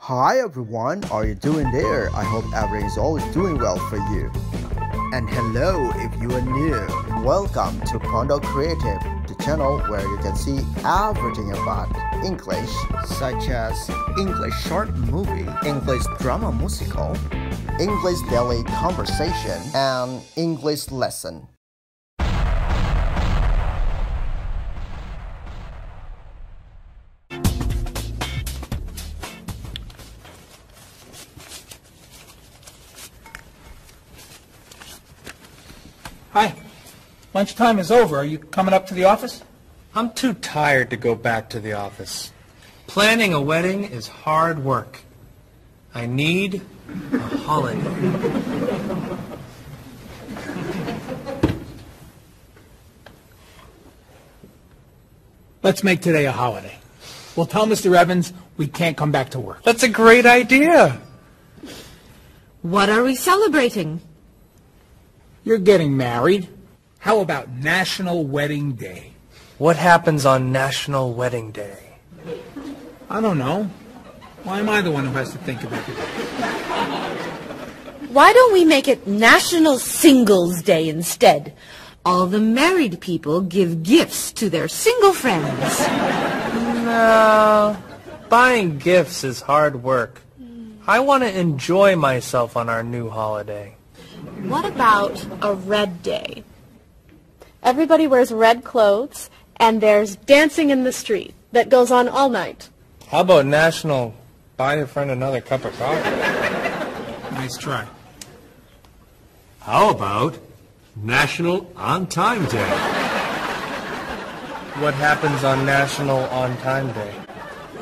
Hi everyone, how are you doing there? I hope everything is always doing well for you. And hello if you are new. Welcome to Pondok Creative, the channel where you can see everything about English, such as English short movie, English drama musical, English daily conversation, and English lesson. Hi. Lunchtime is over. Are you coming up to the office? I'm too tired to go back to the office. Planning a wedding is hard work. I need a holiday. Let's make today a holiday. We'll tell Mr. Evans we can't come back to work. That's a great idea. What are we celebrating? You're getting married. How about National Wedding Day? What happens on National Wedding Day? I don't know. Why am I the one who has to think about it? Why don't we make it National Singles Day instead? All the married people give gifts to their single friends. No. Buying gifts is hard work. I want to enjoy myself on our new holiday. What about a red day? Everybody wears red clothes, and there's dancing in the street that goes on all night. How about National Buy Your Friend Another Cup of Coffee? Nice try. How about National On Time Day? What happens on National On Time Day?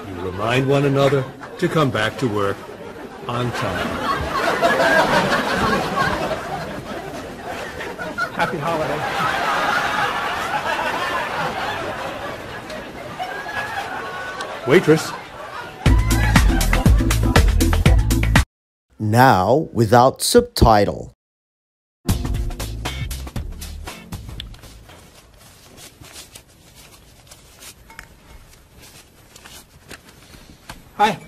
You remind one another to come back to work on time. Happy holiday. Waitress. Now without subtitle. Hi.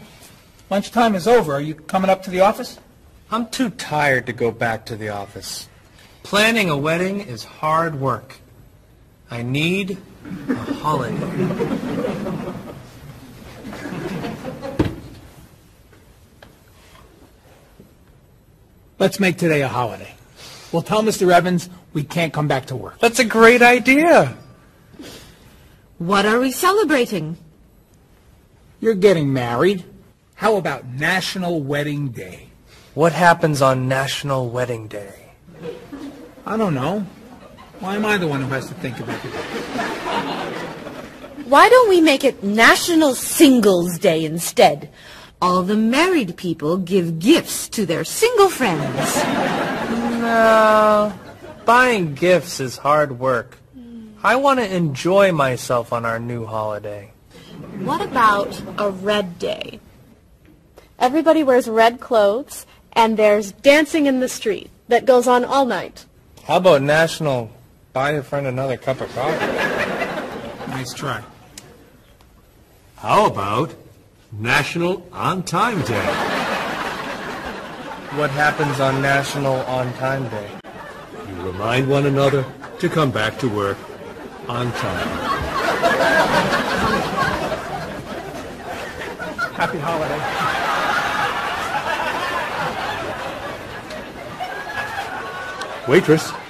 Lunchtime is over. Are you coming up to the office? I'm too tired to go back to the office. Planning a wedding is hard work. I need a holiday. Let's make today a holiday. We'll tell Mr. Evans we can't come back to work. That's a great idea. What are we celebrating? You're getting married. How about National Wedding Day? What happens on National Wedding Day? I don't know. Why am I the one who has to think about it? Why don't we make it National Singles Day instead? All the married people give gifts to their single friends. No. Buying gifts is hard work. I want to enjoy myself on our new holiday. What about a red day? Everybody wears red clothes, and there's dancing in the street that goes on all night. How about National Buy Your Friend Another Cup of Coffee? Nice try. How about National On Time Day? What happens on National On Time Day? You remind one another to come back to work on time. Happy holiday. Waitress.